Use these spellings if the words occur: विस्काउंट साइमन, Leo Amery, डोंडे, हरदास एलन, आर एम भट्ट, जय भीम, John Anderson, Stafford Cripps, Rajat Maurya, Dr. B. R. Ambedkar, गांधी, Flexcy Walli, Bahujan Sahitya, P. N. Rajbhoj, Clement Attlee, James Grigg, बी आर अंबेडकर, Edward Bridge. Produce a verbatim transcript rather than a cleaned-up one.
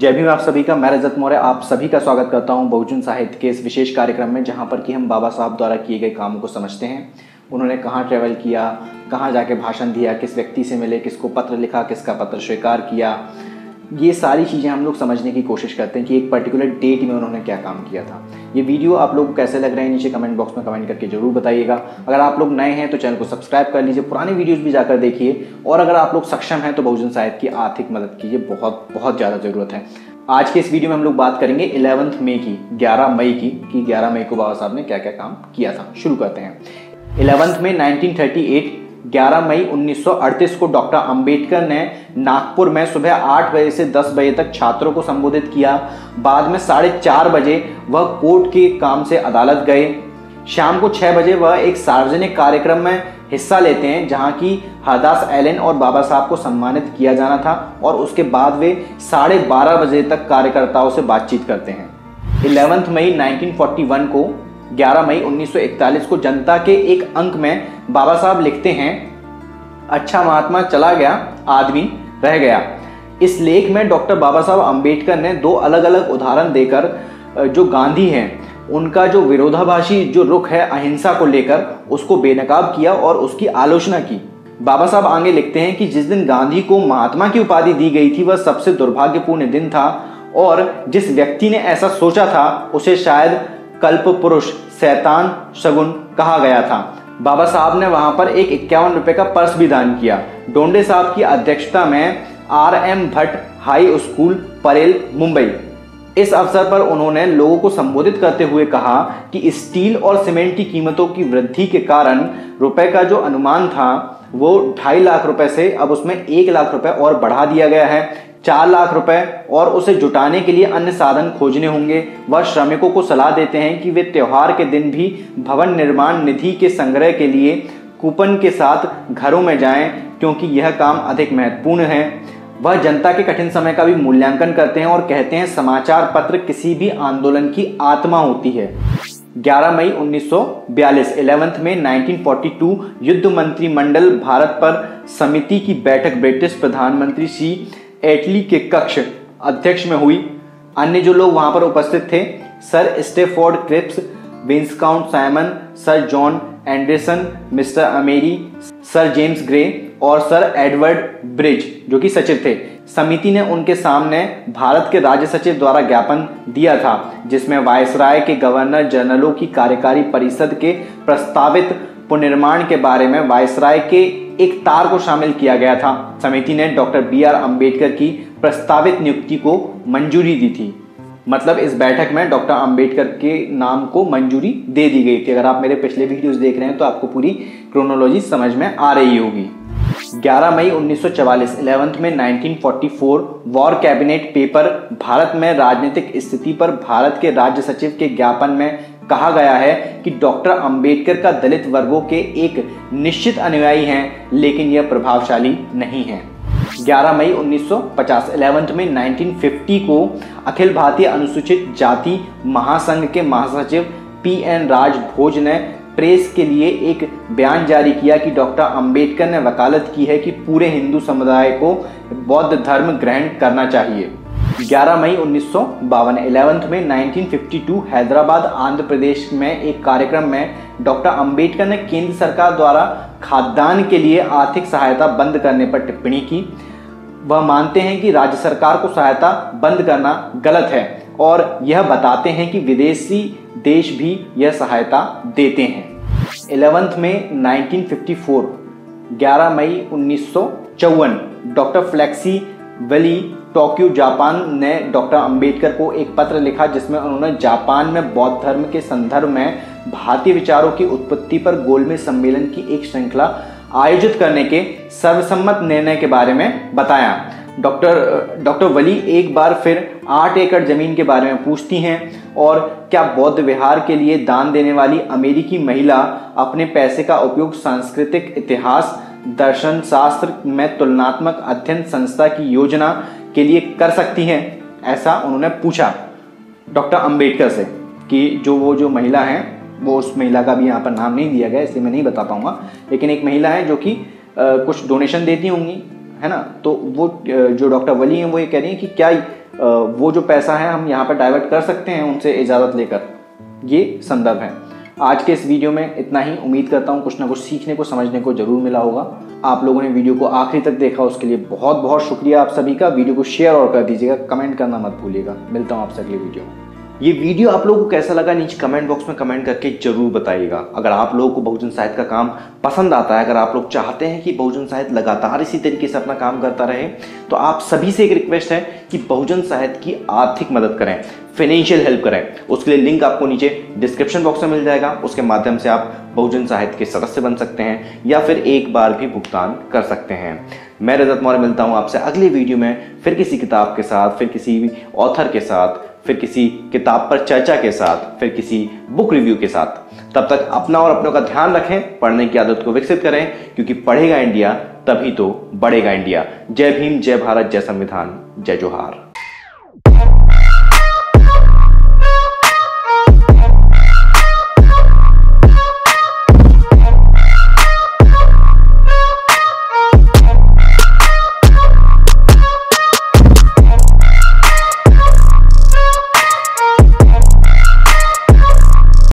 जय भीम। आप सभी का, मैं रजत मौर्य आप सभी का स्वागत करता हूं बहुजन साहित्य के इस विशेष कार्यक्रम में, जहां पर कि हम बाबा साहब द्वारा किए गए कामों को समझते हैं। उन्होंने कहां ट्रैवल किया, कहां जाके भाषण दिया, किस व्यक्ति से मिले, किसको पत्र लिखा, किसका पत्र स्वीकार किया, ये सारी चीज़ें हम लोग समझने की कोशिश करते हैं कि एक पर्टिकुलर डेट में उन्होंने क्या काम किया था। ये वीडियो आप लोग को कैसे लग रहे हैं नीचे कमेंट बॉक्स में कमेंट करके जरूर बताइएगा। अगर आप लोग नए हैं तो चैनल को सब्सक्राइब कर लीजिए, पुराने वीडियोस भी जाकर देखिए, और अगर आप लोग सक्षम हैं तो बहुजन साहित्य की आर्थिक मदद कीजिए, बहुत बहुत ज़्यादा ज़रूरत है। आज के इस वीडियो में हम लोग बात करेंगे इलेवंथ मई की ग्यारह मई की कि ग्यारह मई को बाबा साहब ने क्या क्या काम किया था। शुरू करते हैं। Eleventh May nineteen thirty eight ग्यारह मई उन्नीस सौ अड़तीस को डॉक्टर अंबेडकर ने नागपुर में सुबह आठ बजे से दस बजे तक छात्रों को संबोधित किया। बाद में साढ़े चार बजे वह कोर्ट के काम से अदालत गए। शाम को छः बजे वह एक सार्वजनिक कार्यक्रम में हिस्सा लेते हैं, जहां की हरदास एलन और बाबा साहब को सम्मानित किया जाना था, और उसके बाद वे साढ़े बारह बजे तक कार्यकर्ताओं से बातचीत करते हैं। Eleventh May nineteen forty one को ग्यारह मई उन्नीस सौ इकतालीस को जनता के एक अंक में बाबा साहब लिखते हैं, अच्छा महात्मा चला गया, आदमी रह गया। इस लेख में डॉक्टर बाबा साहब अंबेडकर ने दो अलग अलग उदाहरण देकर जो गांधी हैं उनका जो विरोधाभासी जो रुख है अहिंसा को लेकर उसको बेनकाब किया और उसकी आलोचना की। बाबा साहब आगे लिखते हैं कि जिस दिन गांधी को महात्मा की उपाधि दी गई थी वह सबसे दुर्भाग्यपूर्ण दिन था, और जिस व्यक्ति ने ऐसा सोचा था उसे शायद कल्प पुरुष शैतान शगुन कहा गया था। बाबा साहब ने वहां पर एक इक्यावन रुपए का पर्स भी दान किया। डोंडे साहब की अध्यक्षता में आर एम भट्ट high school Parel Mumbai, इस अवसर पर उन्होंने लोगों को संबोधित करते हुए कहा कि स्टील और सीमेंट की कीमतों की वृद्धि के कारण रुपए का जो अनुमान था वो ढाई लाख रुपए से अब उसमें एक लाख रुपए और बढ़ा दिया गया है, चार लाख रुपए, और उसे जुटाने के लिए अन्य साधन खोजने होंगे। वह श्रमिकों को सलाह देते हैं कि वे त्योहार के दिन भी भवन निर्माण निधि के संग्रह के लिए कूपन के साथ घरों में जाएं, क्योंकि यह काम अधिक महत्वपूर्ण है। वह जनता के कठिन समय का भी मूल्यांकन करते हैं और कहते हैं, समाचार पत्र किसी भी आंदोलन की आत्मा होती है। ग्यारह मई उन्नीस सौ बयालीस इलेवंथ में नाइनटीन फोर्टी टू युद्ध मंत्रिमंडल भारत पर समिति की बैठक ब्रिटिश प्रधानमंत्री सी एटली के कक्ष अध्यक्ष में हुई। अन्य जो लोग वहां पर उपस्थित थे, sir Stafford Cripps, विस्काउंट साइमन, sir John Anderson, mister Amery, sir James Grey और सर एडवर्ड ब्रिज जो कि सचिव थे। समिति ने उनके सामने भारत के राज्य सचिव द्वारा ज्ञापन दिया था, जिसमें वायसराय के गवर्नर जनरलों की कार्यकारी परिषद के प्रस्तावित पुनर्निर्माण के बारे में वायसराय के एक तार को शामिल किया गया था। समिति ने डॉक्टर बी आर अंबेडकर की प्रस्तावित नियुक्ति को मंजूरी दी थी। मतलब इस बैठक में डॉक्टर अंबेडकर के नाम को मंजूरी दे दी गई थी। अगर आप मेरे पिछले वीडियोस देख रहे हैं तो आपको पूरी क्रोनोलॉजी समझ में आ रही होगी। ग्यारह मई उन्नीस सौ चवालीस इलेवंथ में nineteen forty four war cabinet paper Bharat में राजनीतिक स्थिति पर भारत के राज्य सचिव के ज्ञापन में कहा गया है कि डॉक्टर अंबेडकर का दलित वर्गों के एक निश्चित अनुयायी हैं, लेकिन यह प्रभावशाली नहीं है। ग्यारह मई उन्नीस सौ पचास इलेवंथ में नाइनटीन फिफ्टी को अखिल भारतीय अनुसूचित जाति महासंघ के महासचिव पी एन राजभोज ने प्रेस के लिए एक बयान जारी किया कि डॉक्टर अंबेडकर ने वकालत की है कि पूरे हिंदू समुदाय को बौद्ध धर्म ग्रहण करना चाहिए। ग्यारह मई उन्नीस सौ बावन इलेवंथ में nineteen fifty two Hyderabad Andhra Pradesh में एक कार्यक्रम में डॉक्टर अंबेडकर ने केंद्र सरकार द्वारा खाद्यान्न के लिए आर्थिक सहायता बंद करने पर टिप्पणी की। वह मानते हैं कि राज्य सरकार को सहायता बंद करना गलत है, और यह बताते हैं कि विदेशी देश भी यह सहायता देते हैं। इलेवंथ में नाइनटीन फिफ्टी फोर ग्यारह मई उन्नीस सौ चौवन doctor Felix Valyi Tokyo Japan ने डॉक्टर अंबेडकर को एक पत्र लिखा, जिसमें उन्होंने जापान में बौद्ध धर्म के संदर्भ में भारतीय विचारों की उत्पत्ति पर गोलमेज सम्मेलन की एक श्रृंखला आयोजित करने के सर्वसम्मत निर्णय के बारे में बताया। डॉक्टर डॉक्टर वली एक बार फिर आठ एकड़ जमीन के बारे में पूछती हैं, और क्या बौद्ध विहार के लिए दान देने वाली अमेरिकी महिला अपने पैसे का उपयोग सांस्कृतिक इतिहास दर्शन शास्त्र में तुलनात्मक अध्ययन संस्था की योजना के लिए कर सकती हैं, ऐसा उन्होंने पूछा डॉक्टर अंबेडकर से। कि जो वो जो महिला हैं, वो उस महिला का भी यहाँ पर नाम नहीं दिया गया इसलिए मैं नहीं बता पाऊँगा, लेकिन एक महिला है जो कि आ, कुछ डोनेशन देती होंगी, है ना। तो वो जो डॉक्टर वली हैं वो ये कह रही हैं कि क्या वो जो पैसा है हम यहाँ पर डाइवर्ट कर सकते हैं उनसे इजाज़त लेकर। ये संदर्भ है। आज के इस वीडियो में इतना ही। उम्मीद करता हूँ कुछ ना कुछ सीखने को समझने को जरूर मिला होगा। आप लोगों ने वीडियो को आखिरी तक देखा, उसके लिए बहुत बहुत शुक्रिया आप सभी का। वीडियो को शेयर और कर दीजिएगा, कमेंट करना मत भूलिएगा। मिलता हूँ आपसे अगली वीडियो में। ये वीडियो आप लोगों को कैसा लगा नीचे कमेंट बॉक्स में कमेंट करके जरूर बताइएगा। अगर आप लोगों को बहुजन साहित्य का काम पसंद आता है, अगर आप लोग चाहते हैं कि बहुजन साहित्य लगातार इसी तरीके से अपना काम करता रहे, तो आप सभी से एक रिक्वेस्ट है कि बहुजन साहित्य की आर्थिक मदद करें, फाइनेंशियल हेल्प करें। उसके लिए लिंक आपको नीचे डिस्क्रिप्शन बॉक्स में मिल जाएगा। उसके माध्यम से आप बहुजन साहित्य के सदस्य बन सकते हैं या फिर एक बार भी भुगतान कर सकते हैं। मैं रजत मौर्य मिलता हूँ आपसे अगले वीडियो में, फिर किसी किताब के साथ, फिर किसी ऑथर के साथ, फिर किसी किताब पर चर्चा के साथ, फिर किसी बुक रिव्यू के साथ। तब तक अपना और अपनों का ध्यान रखें, पढ़ने की आदत को विकसित करें, क्योंकि पढ़ेगा इंडिया तभी तो बढ़ेगा इंडिया। जय भीम, जय भारत, जय संविधान, जय जोहार।